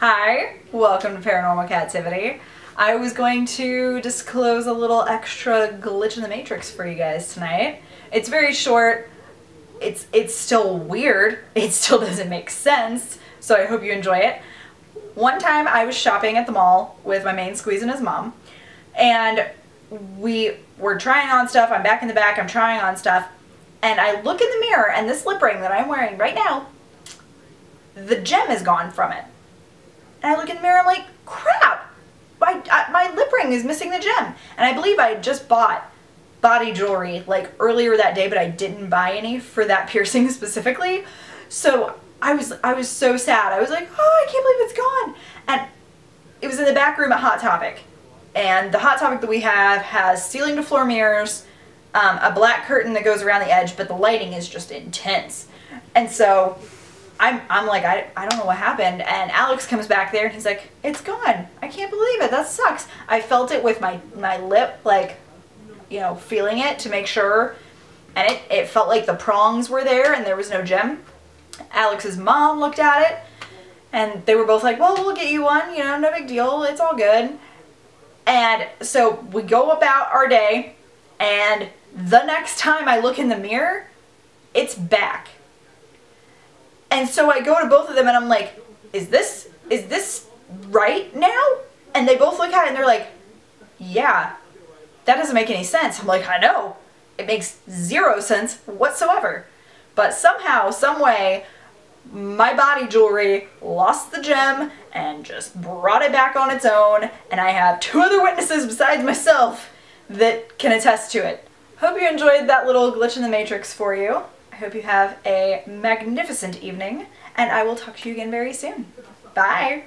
Hi, welcome to Paranormal Cat-tivity. I was going to disclose a little extra glitch in the matrix for you guys tonight. It's very short, it's still weird, it still doesn't make sense, so I hope you enjoy it. One time I was shopping at the mall with my main squeeze and his mom, and we were trying on stuff, I'm back in the back, I'm trying on stuff, and I look in the mirror and this lip ring that I'm wearing right now, the gem is gone from it. And I look in the mirror, I'm like, crap, my lip ring is missing the gem. And I believe I just bought body jewelry like earlier that day, but I didn't buy any for that piercing specifically. So I was so sad. I was like, oh, I can't believe it's gone. And it was in the back room at Hot Topic. And the Hot Topic that we have has ceiling to floor mirrors, a black curtain that goes around the edge, but the lighting is just intense. And so I'm like, I don't know what happened, and Alex comes back there and he's like, it's gone. I can't believe it. That sucks. I felt it with my lip, like, you know, feeling it to make sure, and it felt like the prongs were there and there was no gem. Alex's mom looked at it and they were both like, well, we'll get you one, you know, no big deal. It's all good. And so we go about our day, and the next time I look in the mirror, it's back. And so I go to both of them and I'm like, is this right now? And they both look at it and they're like, yeah, that doesn't make any sense. I'm like, I know. It makes zero sense whatsoever. But somehow, some way, my body jewelry lost the gem and just brought it back on its own. And I have two other witnesses besides myself that can attest to it. Hope you enjoyed that little glitch in the matrix for you. I hope you have a magnificent evening, and I will talk to you again very soon. Bye!